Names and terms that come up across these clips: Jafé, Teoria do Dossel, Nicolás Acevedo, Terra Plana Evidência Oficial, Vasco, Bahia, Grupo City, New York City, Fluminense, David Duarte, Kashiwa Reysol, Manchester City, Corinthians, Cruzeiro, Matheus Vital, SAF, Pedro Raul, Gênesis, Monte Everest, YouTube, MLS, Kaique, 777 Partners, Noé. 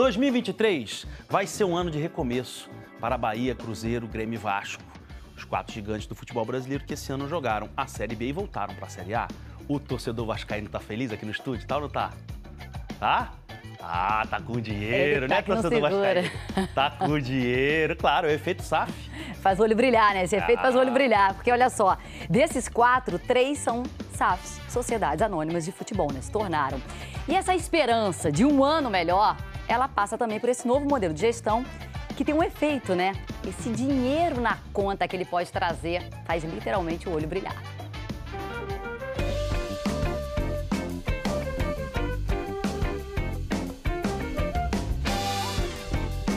2023 vai ser um ano de recomeço para Bahia, Cruzeiro, Grêmio e Vasco. Os quatro gigantes do futebol brasileiro que esse ano jogaram a Série B e voltaram para a Série A. O torcedor vascaíno tá feliz aqui no estúdio, tá ou não tá? Tá? Ah, tá com dinheiro, tá, né, torcedor vascaíno? Tá com dinheiro, claro, é o efeito SAF. Faz o olho brilhar, né? Esse efeito faz o olho brilhar, porque olha só, desses quatro, três são SAFs, Sociedades Anônimas de Futebol, né? Se tornaram. E essa esperança de um ano melhor, ela passa também por esse novo modelo de gestão que tem um efeito, né? Esse dinheiro na conta que ele pode trazer faz literalmente o olho brilhar.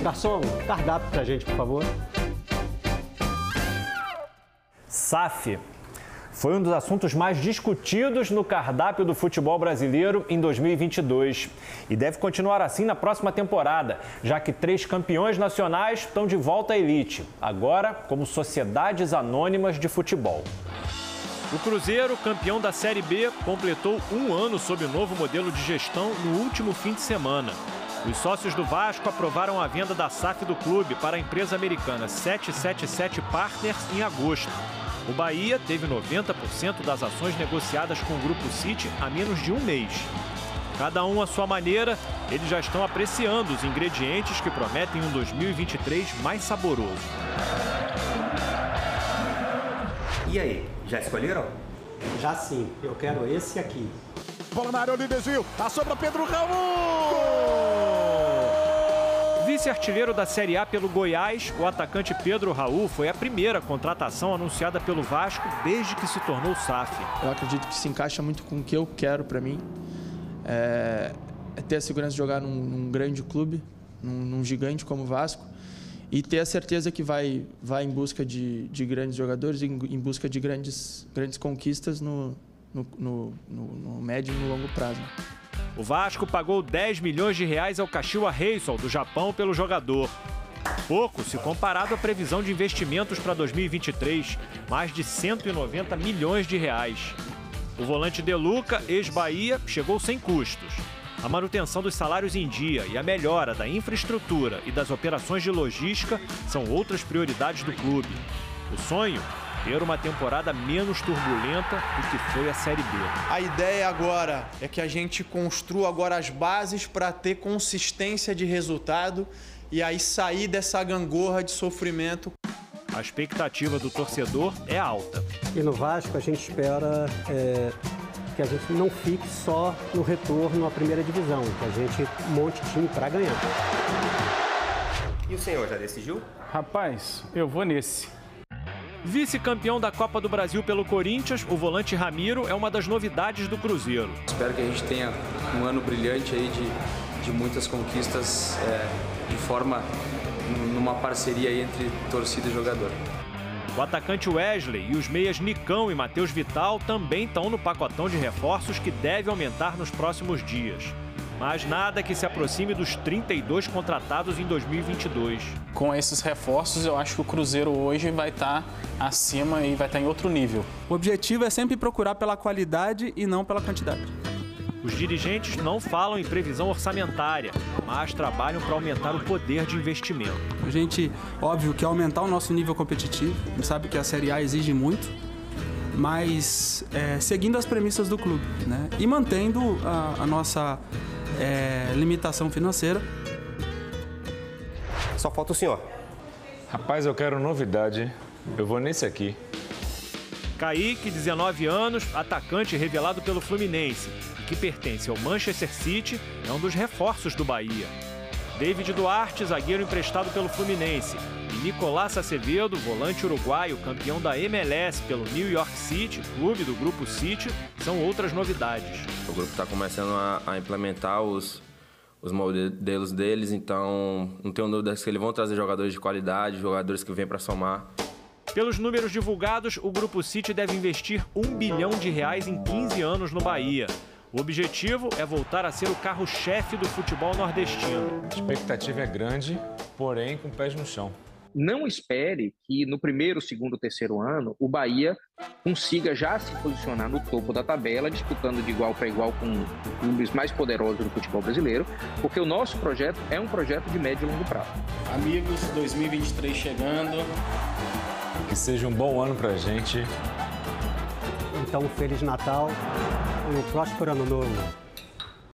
Garçom, cardápio pra gente, por favor. SAF foi um dos assuntos mais discutidos no cardápio do futebol brasileiro em 2022. E deve continuar assim na próxima temporada, já que três campeões nacionais estão de volta à elite, agora como Sociedades Anônimas de Futebol. O Cruzeiro, campeão da Série B, completou um ano sob o novo modelo de gestão no último fim de semana. Os sócios do Vasco aprovaram a venda da SAF do clube para a empresa americana 777 Partners em agosto. O Bahia teve 90% das ações negociadas com o Grupo City há menos de um mês. Cada um à sua maneira, eles já estão apreciando os ingredientes que prometem um 2023 mais saboroso. E aí, já escolheram? Já sim, eu quero esse aqui. Bola na área, olha o desvio, a sobra Pedro Raul! Vice-artilheiro da Série A pelo Goiás, o atacante Pedro Raul foi a primeira contratação anunciada pelo Vasco desde que se tornou SAF. Eu acredito que se encaixa muito com o que eu quero para mim. É ter a segurança de jogar num grande clube, num gigante como o Vasco, e ter a certeza que vai em busca de grandes jogadores, em busca de grandes conquistas no médio e no longo prazo. O Vasco pagou 10 milhões de reais ao Kashiwa Reysol, do Japão, pelo jogador. Pouco se comparado à previsão de investimentos para 2023, mais de 190 milhões de reais. O volante De Luca, ex-Bahia, chegou sem custos. A manutenção dos salários em dia e a melhora da infraestrutura e das operações de logística são outras prioridades do clube. O sonho? Ter uma temporada menos turbulenta do que foi a Série B. A ideia agora é que a gente construa agora as bases para ter consistência de resultado e aí sair dessa gangorra de sofrimento. A expectativa do torcedor é alta. E no Vasco a gente espera que a gente não fique só no retorno à primeira divisão, que a gente monte time para ganhar. E o senhor já decidiu? Rapaz, eu vou nesse. Vice-campeão da Copa do Brasil pelo Corinthians, o volante Ramiro é uma das novidades do Cruzeiro. Espero que a gente tenha um ano brilhante aí de muitas conquistas de forma numa parceria aí entre torcida e jogador. O atacante Wesley e os meias Nicão e Matheus Vital também estão no pacotão de reforços que deve aumentar nos próximos dias. Mas nada que se aproxime dos 32 contratados em 2022. Com esses reforços, eu acho que o Cruzeiro hoje vai estar acima e vai estar em outro nível. O objetivo é sempre procurar pela qualidade e não pela quantidade. Os dirigentes não falam em previsão orçamentária, mas trabalham para aumentar o poder de investimento. A gente, óbvio, quer aumentar o nosso nível competitivo. A gente sabe que a Série A exige muito, mas seguindo as premissas do clube, né? E mantendo a nossa... limitação financeira. Só falta o senhor. Rapaz, eu quero novidade. Eu vou nesse aqui. Kaique, 19 anos, atacante revelado pelo Fluminense, que pertence ao Manchester City, é um dos reforços do Bahia. David Duarte, zagueiro emprestado pelo Fluminense. E Nicolás Acevedo, volante uruguaio, campeão da MLS pelo New York City, clube do Grupo City, são outras novidades. O grupo está começando a implementar os modelos deles, então não tenho dúvidas que eles vão trazer jogadores de qualidade, jogadores que vêm para somar. Pelos números divulgados, o Grupo City deve investir R$ 1 bilhão em 15 anos no Bahia. O objetivo é voltar a ser o carro-chefe do futebol nordestino. A expectativa é grande, porém com pés no chão. não espere que no primeiro, segundo, terceiro ano o Bahia consiga já se posicionar no topo da tabela, disputando de igual para igual com clubes mais poderosos do futebol brasileiro, porque o nosso projeto é um projeto de médio e longo prazo. Amigos, 2023 chegando. Que seja um bom ano pra gente. Então, Feliz Natal e um próspero Ano Novo.